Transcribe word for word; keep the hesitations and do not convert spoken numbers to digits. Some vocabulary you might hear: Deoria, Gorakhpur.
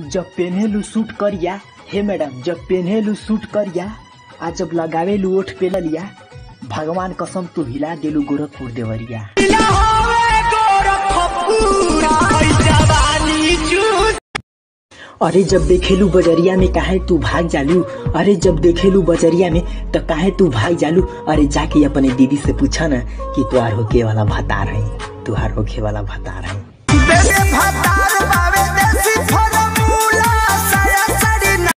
जब पेन्हेलू सूट करिया, हे मैडम जब पेन्हेलू सूट करिया, आ जब लगावेलू ओठ पे लिया, भगवान कसम तू हिला देलू गोरखपुर देवरिया। अरे जब देखेलू बजरिया में काहे तू भाग जालू, अरे जब देखेलू बजरिया में तो काहे तू भाग जालू। अरे जाके अपने दीदी से पूछा ना कि तुहार होके वाला भतार है, तुहार होके वाला भतार है।